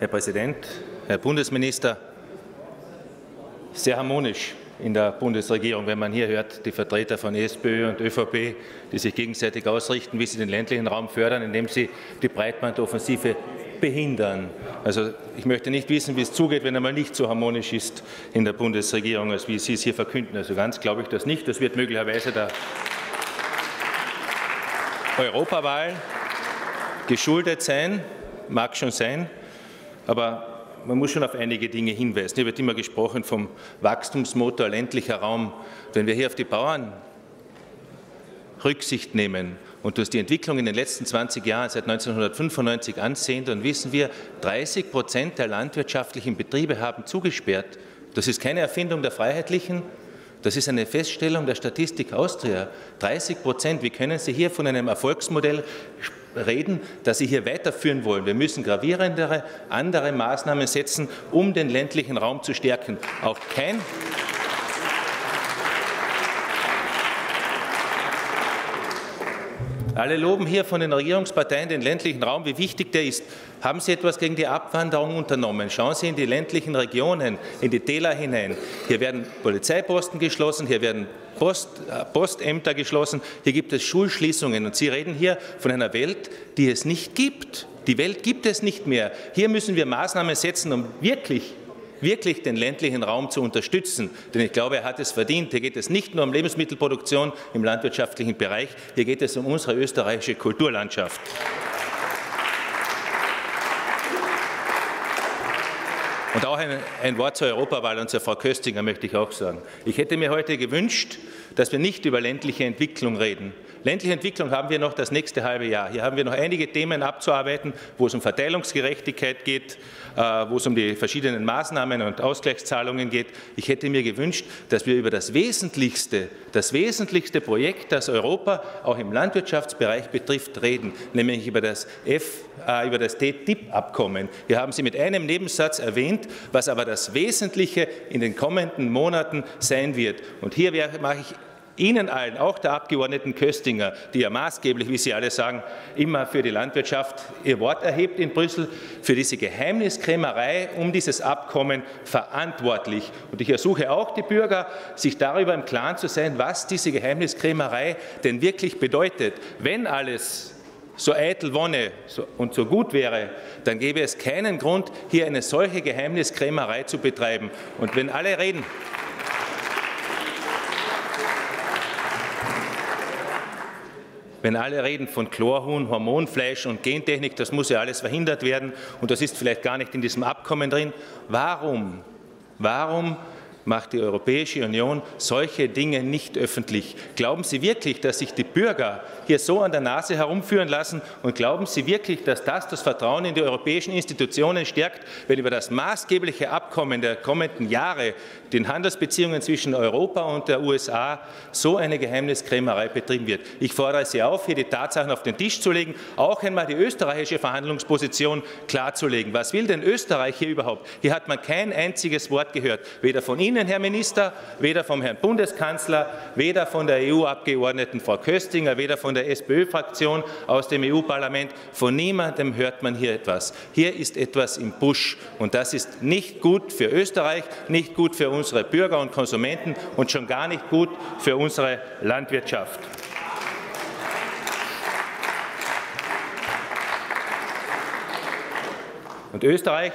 Herr Präsident, Herr Bundesminister, sehr harmonisch in der Bundesregierung, wenn man hier hört, die Vertreter von SPÖ und ÖVP, die sich gegenseitig ausrichten, wie sie den ländlichen Raum fördern, indem sie die Breitbandoffensive behindern. Also ich möchte nicht wissen, wie es zugeht, wenn einmal nicht so harmonisch ist in der Bundesregierung, als wie Sie es hier verkünden. Also ganz glaube ich das nicht. Das wird möglicherweise der Europawahl geschuldet sein, mag schon sein, aber man muss schon auf einige Dinge hinweisen. Hier wird immer gesprochen vom Wachstumsmotor ländlicher Raum. Wenn wir hier auf die Bauern Rücksicht nehmen und uns die Entwicklung in den letzten 20 Jahren seit 1995 ansehen, dann wissen wir, 30% der landwirtschaftlichen Betriebe haben zugesperrt. Das ist keine Erfindung der Freiheitlichen. Das ist eine Feststellung der Statistik Austria. 30%, wie können Sie hier von einem Erfolgsmodell reden, das Sie hier weiterführen wollen? Wir müssen gravierendere, andere Maßnahmen setzen, um den ländlichen Raum zu stärken. Auch alle loben hier von den Regierungsparteien den ländlichen Raum, wie wichtig der ist. Haben Sie etwas gegen die Abwanderung unternommen? Schauen Sie in die ländlichen Regionen, in die Täler hinein. Hier werden Polizeiposten geschlossen, hier werden Postämter geschlossen, hier gibt es Schulschließungen. Und Sie reden hier von einer Welt, die es nicht gibt. Die Welt gibt es nicht mehr. Hier müssen wir Maßnahmen setzen, um wirklich den ländlichen Raum zu unterstützen. Denn ich glaube, er hat es verdient. Hier geht es nicht nur um Lebensmittelproduktion im landwirtschaftlichen Bereich, hier geht es um unsere österreichische Kulturlandschaft. Und auch ein Wort zur Europawahl und zur Frau Köstinger möchte ich auch sagen. Ich hätte mir heute gewünscht, dass wir nicht über ländliche Entwicklung reden. Ländliche Entwicklung haben wir noch das nächste halbe Jahr. Hier haben wir noch einige Themen abzuarbeiten, wo es um Verteilungsgerechtigkeit geht, wo es um die verschiedenen Maßnahmen und Ausgleichszahlungen geht. Ich hätte mir gewünscht, dass wir über das wesentlichste Projekt, das Europa auch im Landwirtschaftsbereich betrifft, reden, nämlich über das TTIP-Abkommen. Hier haben Sie mit einem Nebensatz erwähnt, was aber das Wesentliche in den kommenden Monaten sein wird. Und hier mache ich Ihnen allen, auch der Abgeordneten Köstinger, die ja maßgeblich, wie Sie alle sagen, immer für die Landwirtschaft ihr Wort erhebt in Brüssel, für diese Geheimniskrämerei um dieses Abkommen verantwortlich. Und ich ersuche auch die Bürger, sich darüber im Klaren zu sein, was diese Geheimniskrämerei denn wirklich bedeutet. Wenn alles so eitel wonne und so gut wäre, dann gäbe es keinen Grund, hier eine solche Geheimniskrämerei zu betreiben. Und wenn alle reden, von Chlorhuhn, Hormonfleisch und Gentechnik, das muss ja alles verhindert werden und das ist vielleicht gar nicht in diesem Abkommen drin. Warum macht die Europäische Union solche Dinge nicht öffentlich? Glauben Sie wirklich, dass sich die Bürger hier so an der Nase herumführen lassen und glauben Sie wirklich, dass das Vertrauen in die europäischen Institutionen stärkt, wenn über das maßgebliche Abkommen der kommenden Jahre, den Handelsbeziehungen zwischen Europa und der USA, so eine Geheimniskrämerei betrieben wird? Ich fordere Sie auf, hier die Tatsachen auf den Tisch zu legen, auch einmal die österreichische Verhandlungsposition klarzulegen. Was will denn Österreich hier überhaupt? Hier hat man kein einziges Wort gehört, weder von Ihnen, Herr Minister, weder vom Herrn Bundeskanzler, weder von der EU-Abgeordneten Frau Köstinger, weder von der SPÖ-Fraktion aus dem EU-Parlament. Von niemandem hört man hier etwas. Hier ist etwas im Busch und das ist nicht gut für Österreich, nicht gut für unsere Bürger und Konsumenten und schon gar nicht gut für unsere Landwirtschaft. Und Österreich,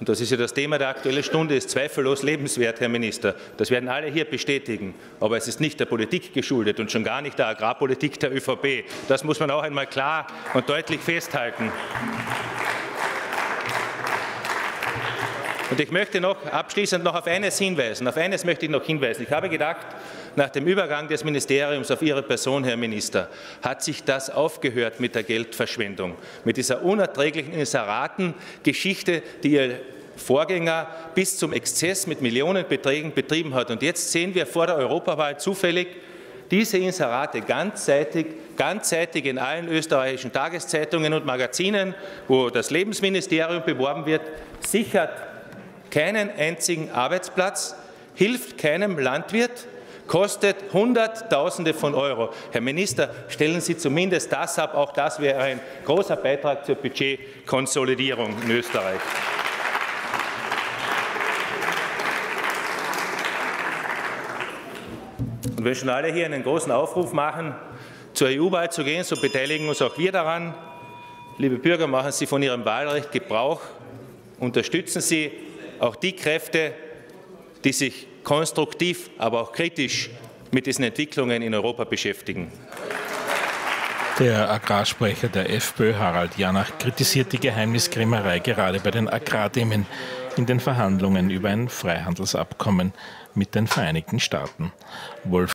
und das ist ja das Thema der Aktuellen Stunde, ist zweifellos lebenswert, Herr Minister. Das werden alle hier bestätigen. Aber es ist nicht der Politik geschuldet und schon gar nicht der Agrarpolitik der ÖVP. Das muss man auch einmal klar und deutlich festhalten. Und ich möchte abschließend noch auf eines hinweisen. Auf eines möchte ich noch hinweisen. Ich habe gedacht, nach dem Übergang des Ministeriums auf Ihre Person, Herr Minister, hat sich das aufgehört mit der Geldverschwendung, mit dieser unerträglichen Inseratengeschichte, die Ihr Vorgänger bis zum Exzess mit Millionenbeträgen betrieben hat. Und jetzt sehen wir vor der Europawahl zufällig diese Inserate ganzseitig in allen österreichischen Tageszeitungen und Magazinen, wo das Lebensministerium beworben wird, sichert keinen einzigen Arbeitsplatz, hilft keinem Landwirt, kostet Hunderttausende von Euro. Herr Minister, stellen Sie zumindest das ab. Auch das wäre ein großer Beitrag zur Budgetkonsolidierung in Österreich. Und wir schon alle hier einen großen Aufruf machen, zur EU-Wahl zu gehen, so beteiligen uns auch wir daran. Liebe Bürger, machen Sie von Ihrem Wahlrecht Gebrauch, unterstützen Sie auch die Kräfte, die sich konstruktiv, aber auch kritisch mit diesen Entwicklungen in Europa beschäftigen. Der Agrarsprecher der FPÖ, Harald Jannach, kritisiert die Geheimniskrämerei gerade bei den Agrarthemen in den Verhandlungen über ein Freihandelsabkommen mit den Vereinigten Staaten.